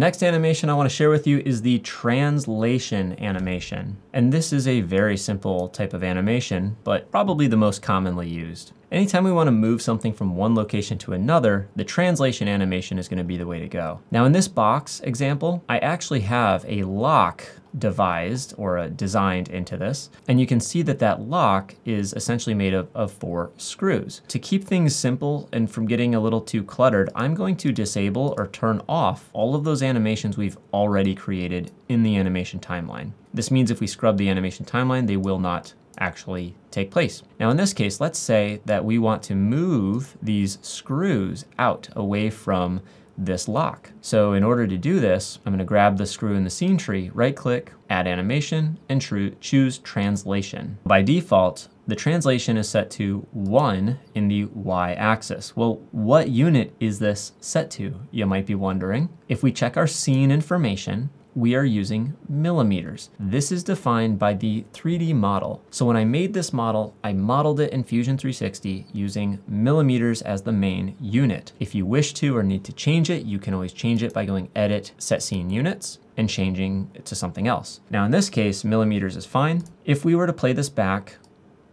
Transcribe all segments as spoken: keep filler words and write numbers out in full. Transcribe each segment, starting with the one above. Next animation I want to share with you is the translation animation. And this is a very simple type of animation, but probably the most commonly used. Anytime we want to move something from one location to another, the translation animation is going to be the way to go. Now in this box example, I actually have a lock devised or uh, designed into this. And you can see that that lock is essentially made of, of four screws. To keep things simple and from getting a little too cluttered, I'm going to disable or turn off all of those animations we've already created in the animation timeline. This means if we scrub the animation timeline, they will not actually take place. Now in this case, let's say that we want to move these screws out away from this lock. So in order to do this, I'm going to grab the screw in the scene tree, right click, add animation, and choose translation. By default, the translation is set to one in the Y axis. Well, what unit is this set to? You might be wondering. If we check our scene information, we are using millimeters. This is defined by the three D model. So when I made this model, I modeled it in Fusion three sixty using millimeters as the main unit. If you wish to or need to change it, you can always change it by going Edit, Set Scene Units, and changing it to something else. Now in this case, millimeters is fine. If we were to play this back,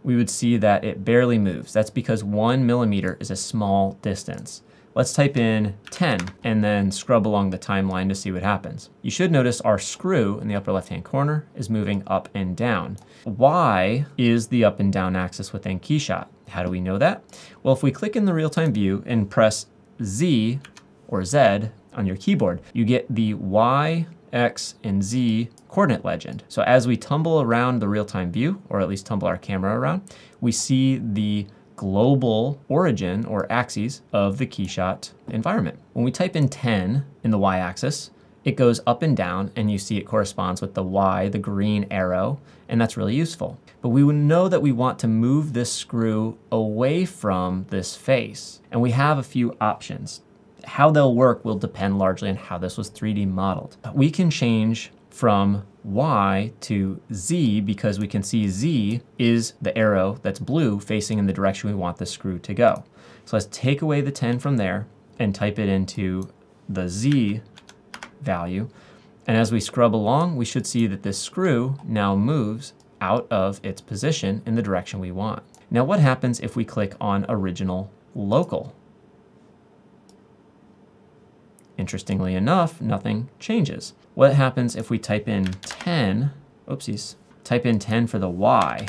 we would see that it barely moves. That's because one millimeter is a small distance. Let's type in ten and then scrub along the timeline to see what happens. You should notice our screw in the upper left-hand corner is moving up and down. Y is the up and down axis within KeyShot. How do we know that? Well, if we click in the real-time view and press Z or Z on your keyboard, you get the Y, X, and Z coordinate legend. So as we tumble around the real-time view, or at least tumble our camera around, we see the global origin or axes of the KeyShot environment. When we type in ten in the Y-axis, it goes up and down, and you see it corresponds with the Y, the green arrow, and that's really useful. But we would know that we want to move this screw away from this face, and we have a few options. How they'll work will depend largely on how this was three D modeled. We can change from Y to Z because we can see Z is the arrow that's blue facing in the direction we want the screw to go. So let's take away the ten from there and type it into the Z value. And as we scrub along, we should see that this screw now moves out of its position in the direction we want. Now what happens if we click on Original Local? Interestingly enough, nothing changes. What happens if we type in ten, oopsies, type in ten for the Y?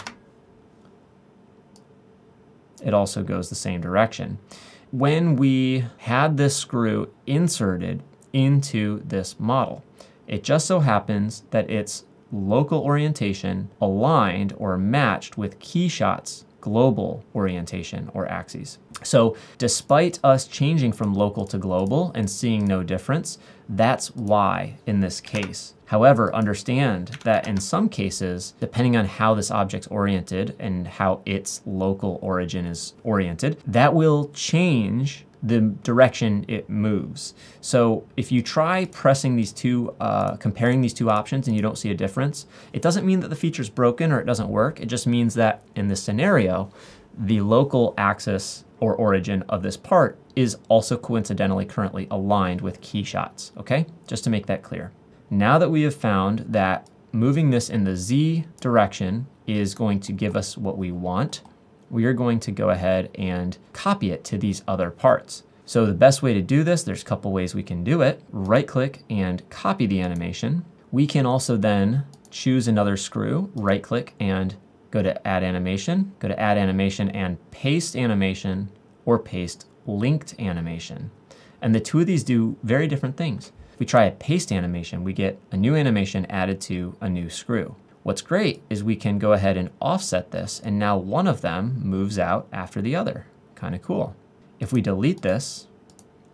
It also goes the same direction. When we had this screw inserted into this model, it just so happens that its local orientation aligned or matched with KeyShot's global orientation or axes. So despite us changing from local to global and seeing no difference, that's why in this case. However, understand that in some cases, depending on how this object's oriented and how its local origin is oriented, that will change the direction it moves. So if you try pressing these two, uh, comparing these two options and you don't see a difference, it doesn't mean that the feature's broken or it doesn't work. It just means that in this scenario, the local axis or origin of this part is also coincidentally currently aligned with KeyShot's, okay? Just to make that clear. Now that we have found that moving this in the Z direction is going to give us what we want, we are going to go ahead and copy it to these other parts. So the best way to do this, there's a couple ways we can do it. Right click and copy the animation. We can also then choose another screw, right click and go to add animation, go to add animation and paste animation or paste linked animation. And the two of these do very different things. If we try a paste animation, we get a new animation added to a new screw. What's great is we can go ahead and offset this, and now one of them moves out after the other. Kind of cool. If we delete this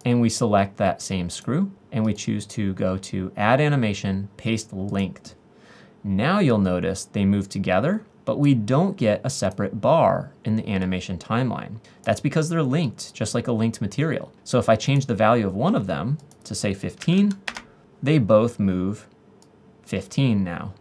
and we select that same screw and we choose to go to Add Animation, Paste Linked, now you'll notice they move together, but we don't get a separate bar in the animation timeline. That's because they're linked, just like a linked material. So if I change the value of one of them to say fifteen, they both move fifteen now.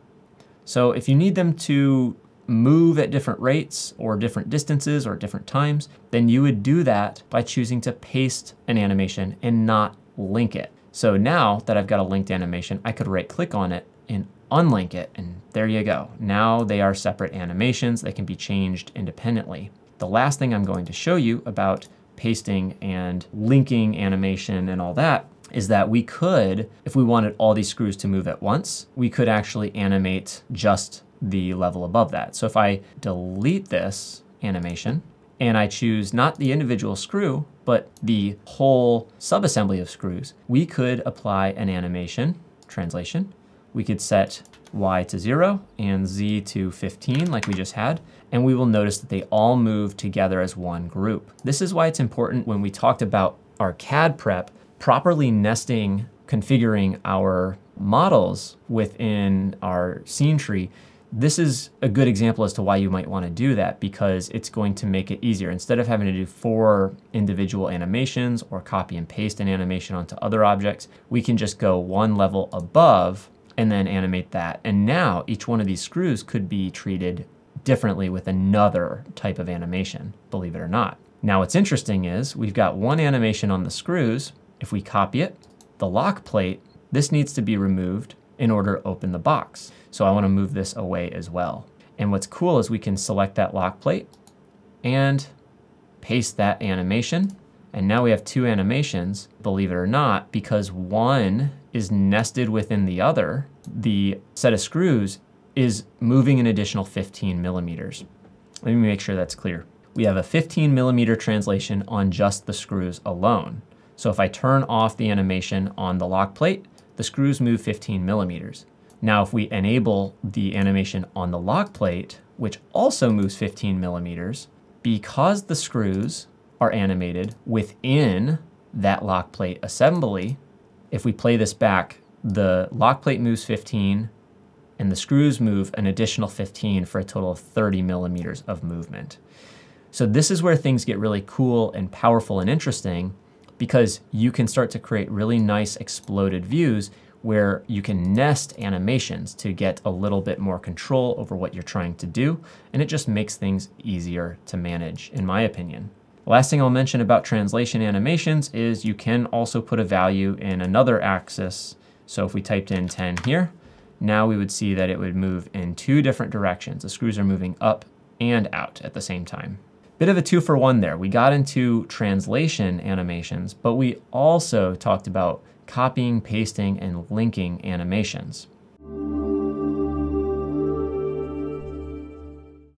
So if you need them to move at different rates or different distances or different times, then you would do that by choosing to paste an animation and not link it. So now that I've got a linked animation, I could right click on it and unlink it, and there you go. Now they are separate animations. They can be changed independently. The last thing I'm going to show you about pasting and linking animation and all that is that we could, if we wanted all these screws to move at once, we could actually animate just the level above that. So if I delete this animation and I choose not the individual screw, but the whole subassembly of screws, we could apply an animation translation. We could set Y to zero and Z to fifteen like we just had, and we will notice that they all move together as one group. This is why it's important when we talked about our C A D prep, properly nesting, configuring our models within our scene tree. This is a good example as to why you might want to do that, because it's going to make it easier. Instead of having to do four individual animations or copy and paste an animation onto other objects, we can just go one level above and then animate that. And now each one of these screws could be treated differently with another type of animation, believe it or not. Now what's interesting is we've got one animation on the screws. If we copy it, the lock plate, this needs to be removed in order to open the box. So I want to move this away as well. And what's cool is we can select that lock plate and paste that animation. And now we have two animations, believe it or not, because one is nested within the other. The set of screws is moving an additional fifteen millimeters. Let me make sure that's clear. We have a fifteen millimeter translation on just the screws alone. So if I turn off the animation on the lock plate, the screws move fifteen millimeters. Now, if we enable the animation on the lock plate, which also moves fifteen millimeters, because the screws are animated within that lock plate assembly, if we play this back, the lock plate moves fifteen and the screws move an additional fifteen for a total of thirty millimeters of movement. So this is where things get really cool and powerful and interesting, because you can start to create really nice exploded views where you can nest animations to get a little bit more control over what you're trying to do. And it just makes things easier to manage, in my opinion. Last thing I'll mention about translation animations is you can also put a value in another axis. So if we typed in ten here, now we would see that it would move in two different directions. The screws are moving up and out at the same time. Bit of a two for one there. We got into translation animations, but we also talked about copying, pasting, and linking animations.